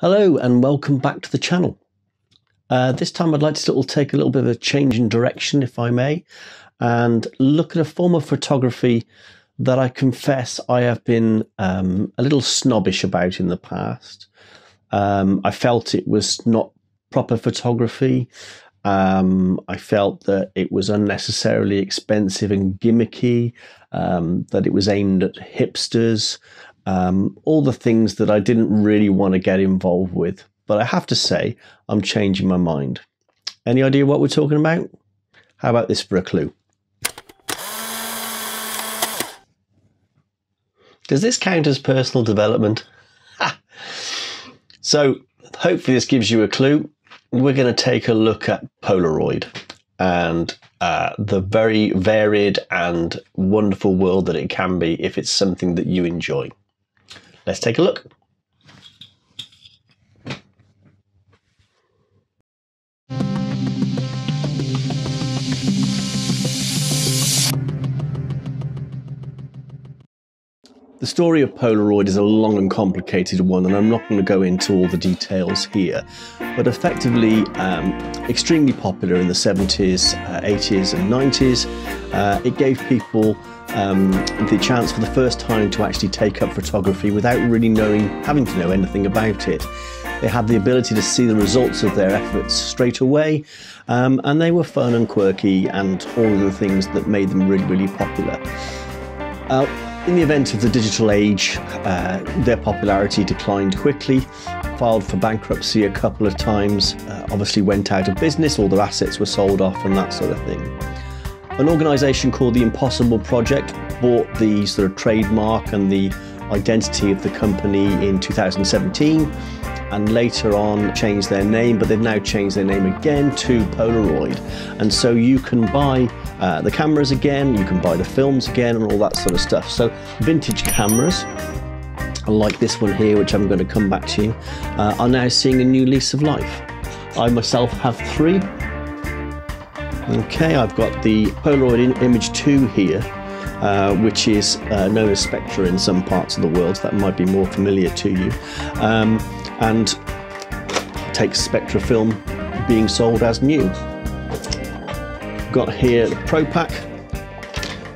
Hello and welcome back to the channel. This time I'd like to take a little bit of a change in direction, if I may, and look at a form of photography that I confess I have been a little snobbish about in the past. I felt it was not proper photography. I felt that it was unnecessarily expensive and gimmicky, that it was aimed at hipsters. All the things that I didn't really want to get involved with. But I have to say, I'm changing my mind. Any idea what we're talking about? How about this for a clue? Does this count as personal development? So hopefully this gives you a clue. We're going to take a look at Polaroid and the very varied and wonderful world that it can be if it's something that you enjoy. Let's take a look. The story of Polaroid is a long and complicated one, and I'm not going to go into all the details here, but effectively extremely popular in the 70s, 80s and 90s. It gave people the chance for the first time to actually take up photography without really having to know anything about it. They had the ability to see the results of their efforts straight away, and they were fun and quirky and all of the things that made them really, really popular. In the event of the digital age, their popularity declined quickly, filed for bankruptcy a couple of times, obviously went out of business, all their assets were sold off and that sort of thing. An organisation called The Impossible Project bought the sort of trademark and the identity of the company in 2017 and later on changed their name, but they've now changed their name again to Polaroid. And so you can buy the cameras again, you can buy the films again and all that sort of stuff. So vintage cameras, like this one here, which I'm going to come back to you, are now seeing a new lease of life. I myself have three. Okay, I've got the Polaroid Image 2 here, which is known as Spectra in some parts of the world, so that might be more familiar to you. And takes Spectra film being sold as new. Got here the Pro Pack,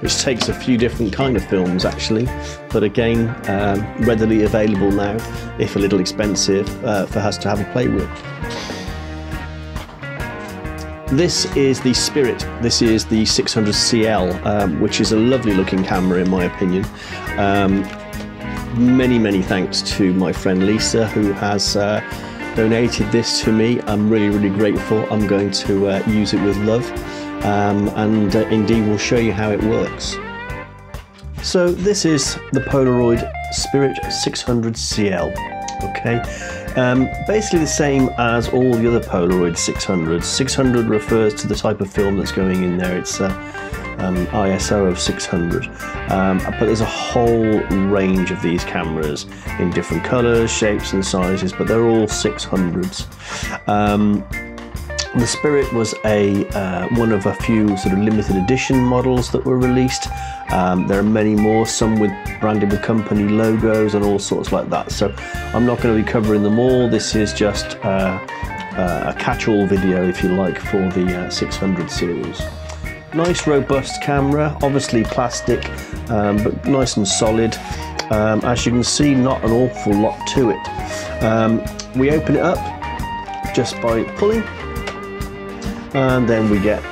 which takes a few different kind of films actually, but again readily available now, if a little expensive, for us to have a play with. This is the Spirit. This is the 600 CL, which is a lovely looking camera in my opinion. Many, many thanks to my friend Lisa, who has donated this to me. I'm really, really grateful. I'm going to use it with love, and indeed we'll show you how it works. So this is the Polaroid Spirit 600 CL. Okay, basically the same as all the other Polaroid 600s. 600 refers to the type of film that's going in there. It's ISO of 600, but there's a whole range of these cameras in different colours, shapes and sizes, but they're all 600s. The Spirit was one of a few sort of limited edition models that were released. There are many more, some with branded with company logos and all sorts like that. So I'm not going to be covering them all. This is just a catch-all video, if you like, for the 600 series. Nice robust camera, obviously plastic, but nice and solid. As you can see, not an awful lot to it. We open it up just by pulling, and then we get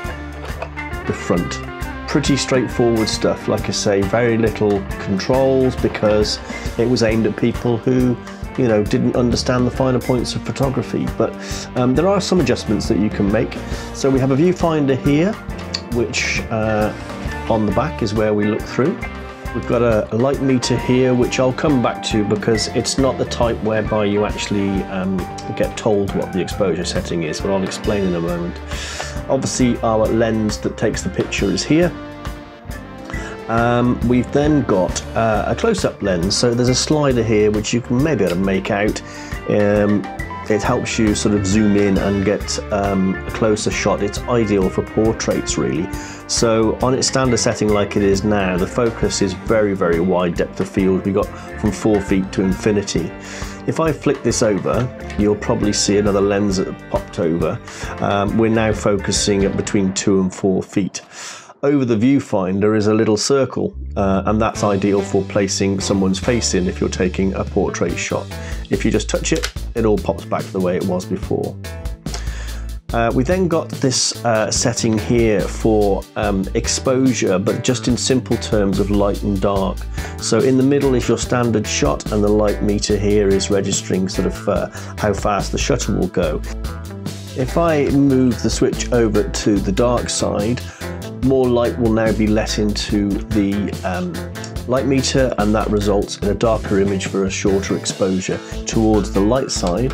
the front. Pretty straightforward stuff, like I say, very little controls because it was aimed at people who, you know, didn't understand the finer points of photography. But there are some adjustments that you can make. So we have a viewfinder here, which on the back is where we look through. We've got a light meter here, which I'll come back to because it's not the type whereby you actually get told what the exposure setting is, but I'll explain in a moment. Obviously our lens that takes the picture is here. We've then got a close-up lens, so there's a slider here which you can maybe make out. It helps you sort of zoom in and get a closer shot. It's ideal for portraits, really. So on its standard setting like it is now, the focus is very, very wide depth of field. We got from 4 feet to infinity. If I flick this over, you'll probably see another lens that popped over. We're now focusing at between 2 and 4 feet. Over the viewfinder is a little circle, and that's ideal for placing someone's face in if you're taking a portrait shot. If you just touch it, it all pops back the way it was before. We then got this setting here for exposure, but just in simple terms of light and dark. So in the middle is your standard shot, and the light meter here is registering sort of how fast the shutter will go. If I move the switch over to the dark side, more light will now be let into the light meter, and that results in a darker image for a shorter exposure. Towards the light side,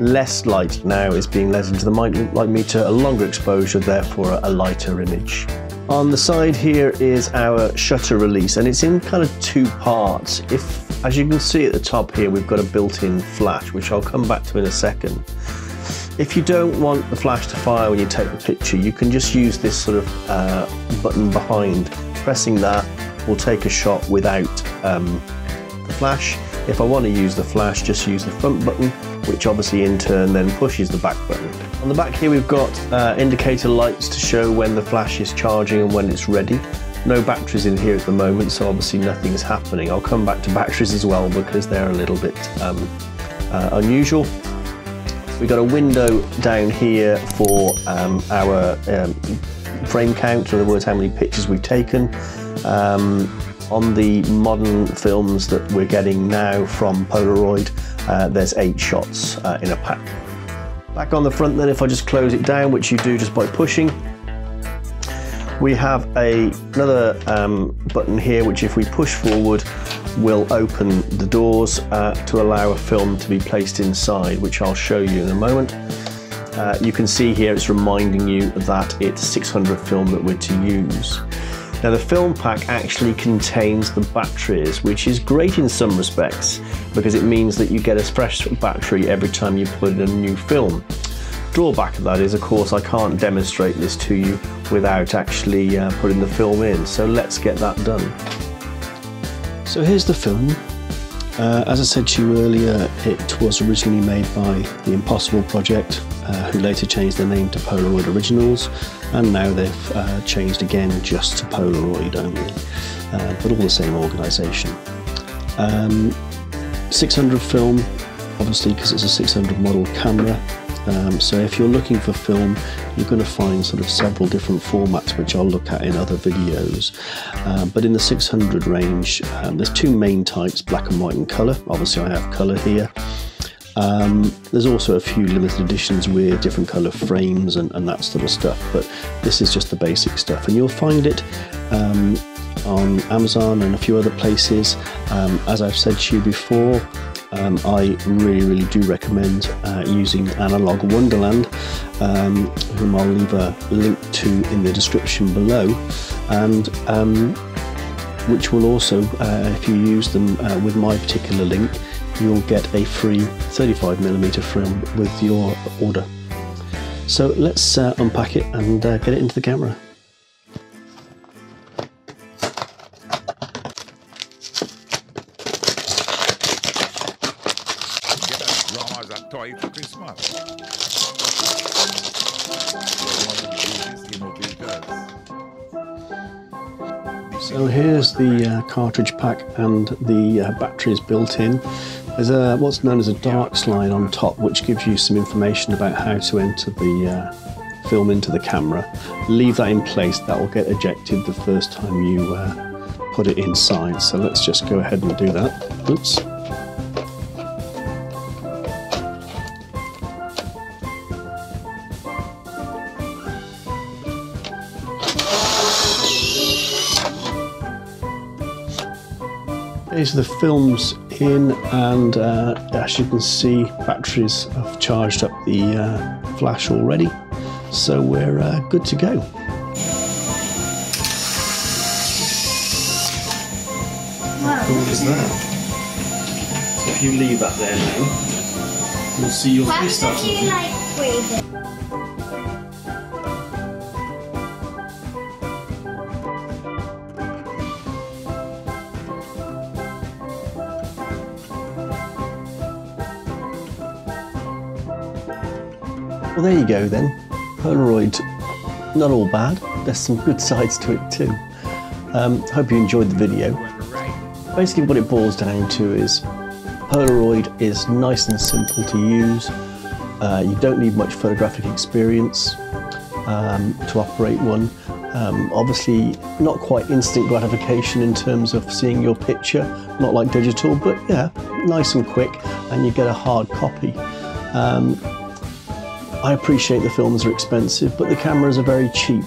less light now is being let into the light meter, a longer exposure, therefore a lighter image. On the side here is our shutter release, and it's in kind of two parts. As you can see at the top here, we've got a built-in flash, which I'll come back to in a second. If you don't want the flash to fire when you take the picture, you can just use this sort of button behind. Pressing that will take a shot without the flash. If I want to use the flash, just use the front button, which obviously in turn then pushes the back button. On the back here we've got indicator lights to show when the flash is charging and when it's ready. No batteries in here at the moment, so obviously nothing is happening. I'll come back to batteries as well because they're a little bit unusual. We've got a window down here for our frame count, in other words, how many pictures we've taken. On the modern films that we're getting now from Polaroid, there's 8 shots in a pack. Back on the front then, if I just close it down, which you do just by pushing, we have another button here, which if we push forward, will open the doors to allow a film to be placed inside, which I'll show you in a moment. You can see here it's reminding you that it's 600 film that we're to use. Now the film pack actually contains the batteries, which is great in some respects because it means that you get a fresh battery every time you put in a new film. Drawback of that is, of course, I can't demonstrate this to you without actually putting the film in, so let's get that done. So here's the film. As I said to you earlier, it was originally made by The Impossible Project, who later changed their name to Polaroid Originals, and now they've changed again just to Polaroid only, but all the same organisation. 600 film, obviously, because it's a 600 model camera. So if you're looking for film, you're going to find sort of several different formats, which I'll look at in other videos. But in the 600 range, there's two main types, black and white and colour. Obviously I have colour here. There's also a few limited editions with different colour frames and that sort of stuff, but this is just the basic stuff, and you'll find it on Amazon and a few other places. As I've said to you before, I really do recommend using Analogue Wonderland, whom I'll leave a link to in the description below, and which will also, if you use them with my particular link, you'll get a free 35mm film with your order. So let's unpack it and get it into the camera. So here's the cartridge pack and the batteries built in. There's what's known as a dark slide on top, which gives you some information about how to enter the film into the camera. Leave that in place, that will get ejected the first time you put it inside. So let's just go ahead and do that. Oops. So the film's in, and as you can see, batteries have charged up the flash already, so we're good to go. Wow. How cool is that? So if you leave that there now, we'll see your face stuff. What if you like wave it? Well, there you go then. Polaroid, not all bad. There's some good sides to it too. Hope you enjoyed the video. Basically what it boils down to is Polaroid is nice and simple to use. You don't need much photographic experience to operate one. Obviously not quite instant gratification in terms of seeing your picture, not like digital, but yeah, nice and quick, and you get a hard copy. I appreciate the films are expensive, but the cameras are very cheap.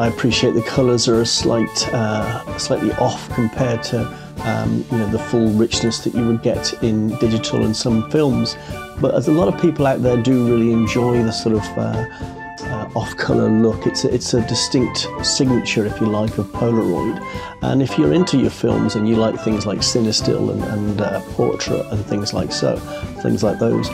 I appreciate the colours are a slightly off compared to the full richness that you would get in digital and some films. But as a lot of people out there do really enjoy the sort of off-colour look. It's a distinct signature, if you like, of Polaroid. And if you're into your films and you like things like Cinestill and Portrait and things like those,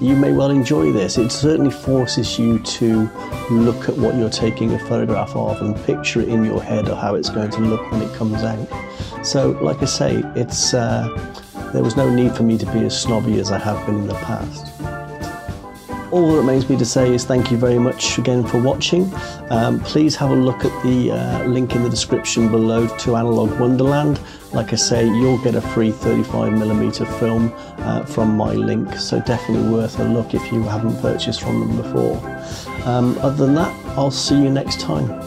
you may well enjoy this. It certainly forces you to look at what you're taking a photograph of and picture it in your head of how it's going to look when it comes out. So, like I say, there was no need for me to be as snobby as I have been in the past. All that remains me to say is thank you very much again for watching. Please have a look at the link in the description below to Analogue Wonderland. Like I say, you'll get a free 35mm film from my link, so definitely worth a look if you haven't purchased from them before. Other than that, I'll see you next time.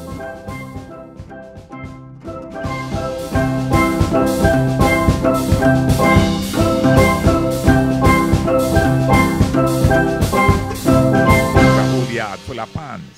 La pan.